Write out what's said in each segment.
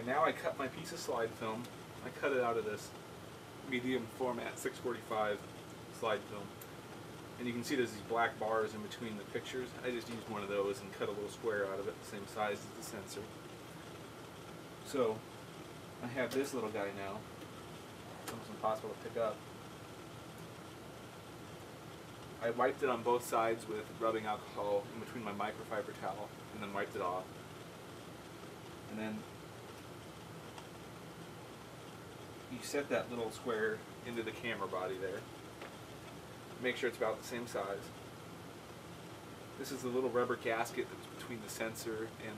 Okay, now I cut my piece of slide film. I cut it out of this medium format 645 slide film. And you can see there's these black bars in between the pictures. I just used one of those and cut a little square out of it, the same size as the sensor. So I have this little guy now. It's almost impossible to pick up. I wiped it on both sides with rubbing alcohol in between my microfiber towel, and then wiped it off. And then you set that little square into the camera body there. Make sure it's about the same size. This is the little rubber gasket that's between the sensor and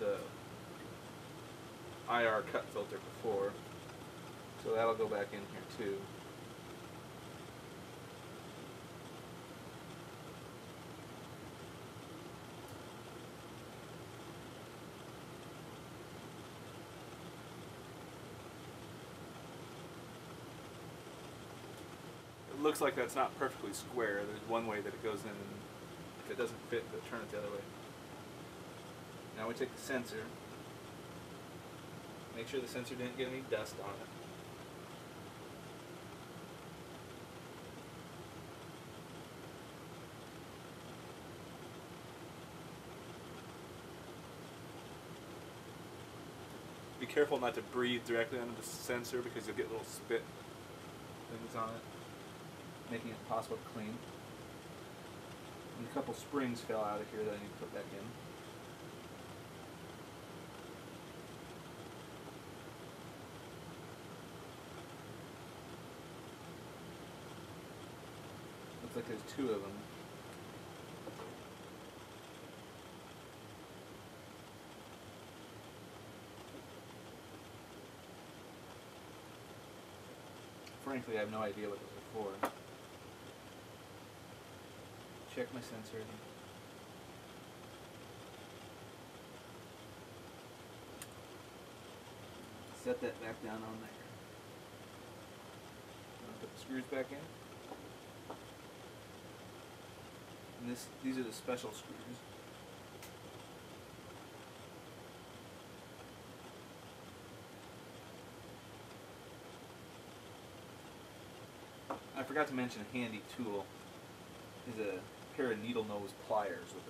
the IR cut filter before. So that'll go back in here too. Looks like that's not perfectly square. There's one way that it goes in, and if it doesn't fit, they'll turn it the other way. Now we take the sensor, make sure the sensor didn't get any dust on it. Be careful not to breathe directly onto the sensor because you'll get little spit things on it, making it impossible to clean. And a couple springs fell out of here that I need to put back in. Looks like there's two of them. Frankly, I have no idea what those are for. Check my sensor. Set that back down on there. I'm gonna put the screws back in. And these are the special screws. I forgot to mention a handy tool is a pair of needle nose pliers with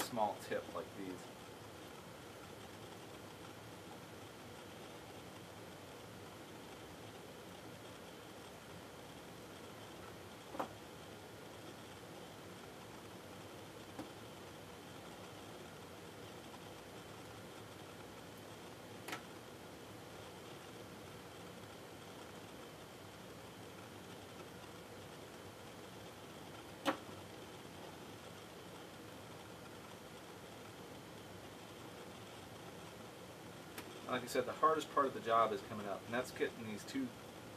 a small tip like these. Like I said, the hardest part of the job is coming up, and that's getting these two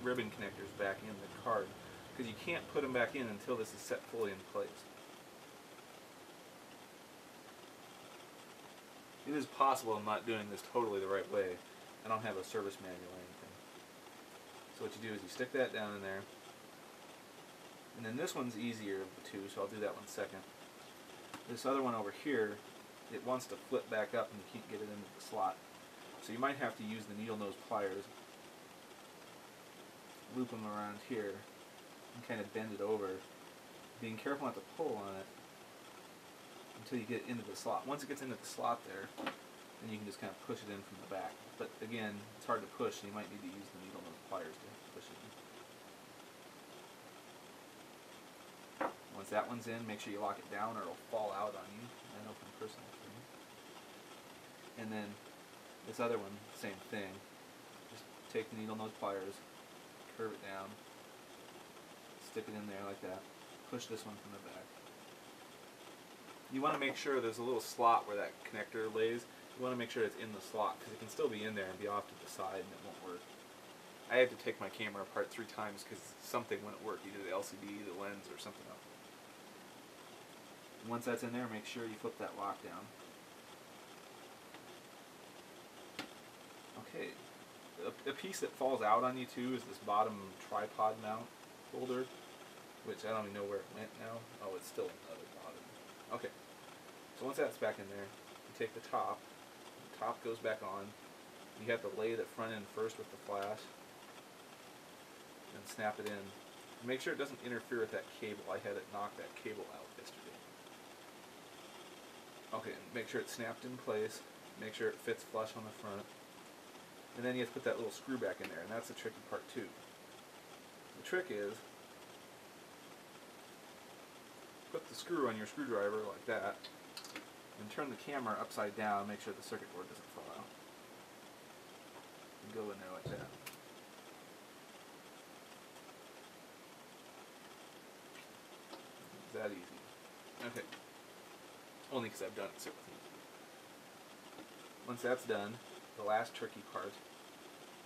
ribbon connectors back in the card, because you can't put them back in until this is set fully in place. It is possible I'm not doing this totally the right way. I don't have a service manual or anything. So what you do is you stick that down in there, and then this one's easier of the two, so I'll do that one second. This other one over here, it wants to flip back up and you can't get it into the slot. So you might have to use the needle nose pliers, loop them around here, and kind of bend it over, being careful not to pull on it until you get into the slot. Once it gets into the slot there, then you can just kind of push it in from the back. But again, it's hard to push, so you might need to use the needle nose pliers to push it in. Once that one's in, make sure you lock it down or it'll fall out on you. I know from personal experience. And then this other one, same thing. Just take the needle nose pliers, curve it down, stick it in there like that, push this one from the back. You want to make sure there's a little slot where that connector lays. You want to make sure it's in the slot, because it can still be in there and be off to the side and it won't work. I had to take my camera apart 3 times because something wouldn't work, either the LCD, the lens, or something else. Once that's in there, make sure you flip that lock down. Okay, a piece that falls out on you too is this bottom tripod mount holder, which I don't even know where it went now. Oh, it's still in the other bottom. Okay, So once that's back in there, you take the top goes back on, you have to lay the front end first with the flash, and snap it in. Make sure it doesn't interfere with that cable. I had it knock that cable out yesterday. Okay, make sure it's snapped in place, make sure it fits flush on the front, and then you have to put that little screw back in there, and that's the tricky part too. The trick is, put the screw on your screwdriver like that, and turn the camera upside down, make sure the circuit board doesn't fall out. And go in there like that. It's that easy. Okay. Only because I've done it so easily. Once that's done, the last tricky part,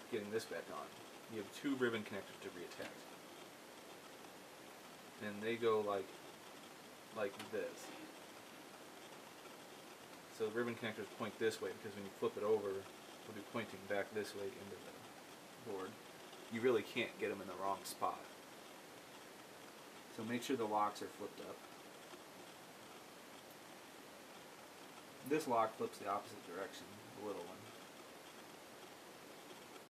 getting this back on. You have two ribbon connectors to reattach. And they go like this. So the ribbon connectors point this way, because when you flip it over, it'll be pointing back this way into the board. You really can't get them in the wrong spot. So make sure the locks are flipped up. This lock flips the opposite direction, the little one.